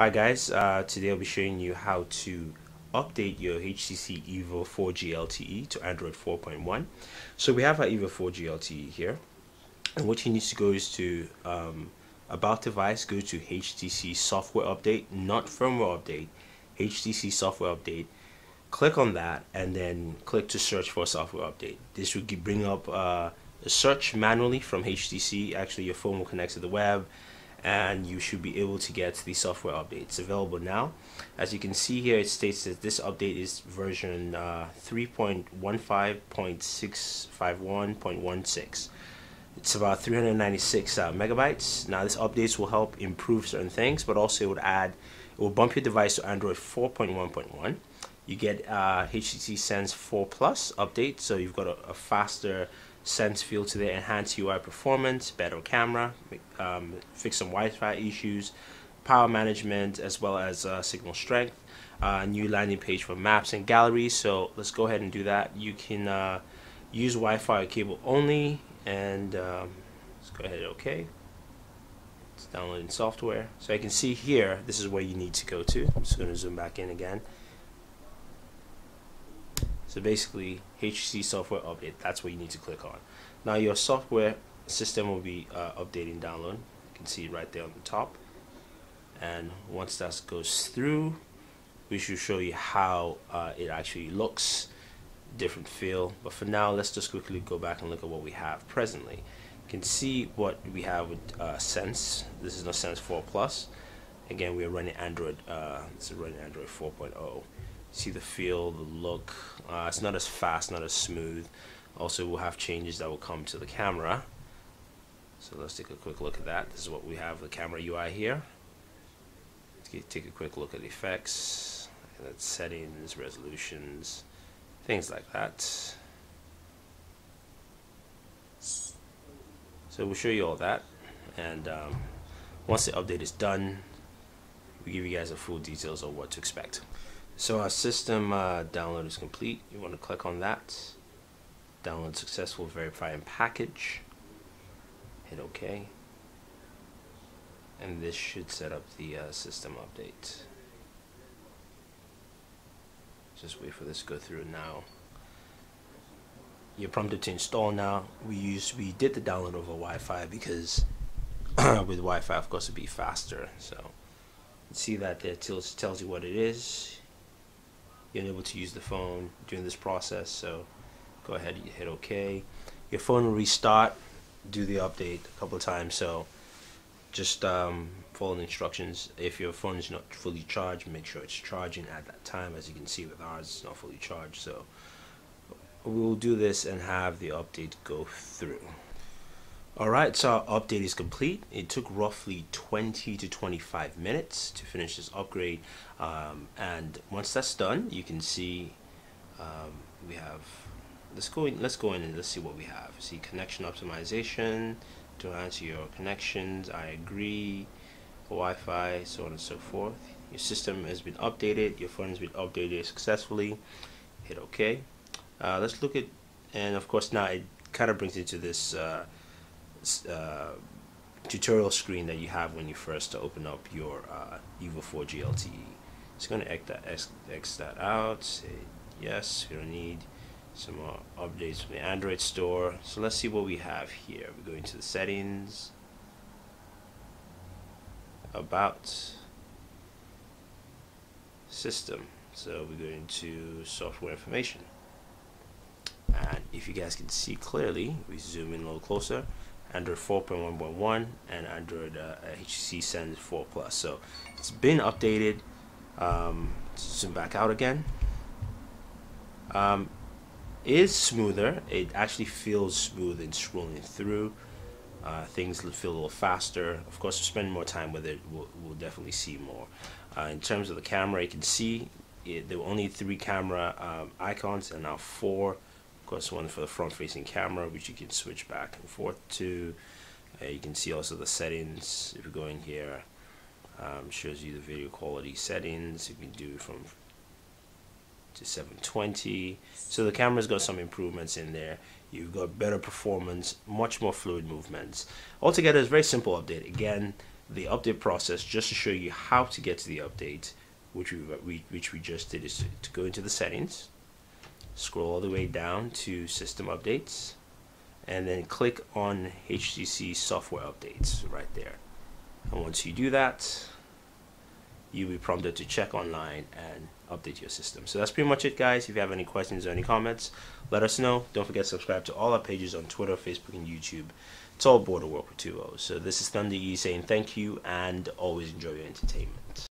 Hi guys, today I'll be showing you how to update your HTC EVO 4G LTE to Android 4.1. So we have our EVO 4G LTE here, and what you need to go is to About Device, go to HTC Software Update, not Firmware Update, HTC Software Update. Click on that and then click to search for Software Update. This will bring up a search manually from HTC. Actually, your phone will connect to the web, and you should be able to get the software update. It's available now. As you can see here, it states that this update is version 3.15.651.16. It's about 396 megabytes. Now, this update will help improve certain things, but also it will bump your device to Android 4.1.1. You get HTC Sense 4+ update, so you've got a faster Sense feel to the enhanced UI performance, better camera, fix some Wi-Fi issues, power management, as well as signal strength, new landing page for Maps and Galleries. So let's go ahead and do that. You can use Wi-Fi cable only, and let's go ahead and OK. It's downloading software. So I can see here, this is where you need to go to. I'm just going to zoom back in again. So basically, HTC Software Update, that's what you need to click on. Now your software system will be updating download. You can see it right there on the top. And once that goes through, we should show you how it actually looks, different feel. But for now, let's just quickly go back and look at what we have presently. You can see what we have with Sense. This is no Sense 4+. Again, we are running Android, it's running Android 4.0. See the feel, the look. It's not as fast, not as smooth. Also, we'll have changes that will come to the camera. So let's take a quick look at that. This is what we have, the camera UI here. Let's take a quick look at effects, and that's settings, resolutions, things like that. So we'll show you all that, and once the update is done, we'll give you guys the full details of what to expect. So our system download is complete. You want to click on that. Download successful, verify and package. Hit OK. And this should set up the system update. Just wait for this to go through now. You're prompted to install now. We did the download over Wi-Fi because with Wi-Fi, of course, it'd be faster. So see that there tells you what it is. You're unable to use the phone during this process, so go ahead and hit OK. Your phone will restart, do the update a couple of times, so just follow the instructions. If your phone is not fully charged, make sure it's charging at that time. As you can see with ours, it's not fully charged, so we'll do this and have the update go through. Alright, so our update is complete. It took roughly 20 to 25 minutes to finish this upgrade, and once that's done, you can see we have, let's go in and let's see what we have. See, connection optimization to enhance your connections, I agree, Wi-Fi, so on and so forth. Your system has been updated, your phone has been updated successfully. Hit OK. Let's look at, and of course now it kind of brings into this tutorial screen that you have when you first open up your EVO 4G LTE. It's going to X that out, say yes, we don't need. Some more updates from the Android store. So let's see what we have here. We go into the settings, about, system. So we go into software information. And if you guys can see clearly, we zoom in a little closer. Android 4.1.1 and Android HTC Sense 4+. So it's been updated. Zoom back out again. It is smoother. It actually feels smooth in scrolling through. Things feel a little faster. Of course, spending more time with it, we'll definitely see more. In terms of the camera, you can see it, there were only 3 camera icons and now 4. Of course, one for the front-facing camera, which you can switch back and forth to. You can see also the settings. If you go in here, shows you the video quality settings. You can do from to 720. So the camera's got some improvements in there. You've got better performance, much more fluid movements. Altogether, it's a very simple update. Again, the update process just to show you how to get to the update, which we just did, is to go into the settings, scroll all the way down to system updates, and then click on HTC Software Updates right there. And once you do that, you'll be prompted to check online and update your system. So that's pretty much it, guys. If you have any questions or any comments, let us know. Don't forget to subscribe to all our pages on Twitter, Facebook, and YouTube. It's all BooredAtWork2.0. So this is Thundee saying thank you, and always enjoy your entertainment.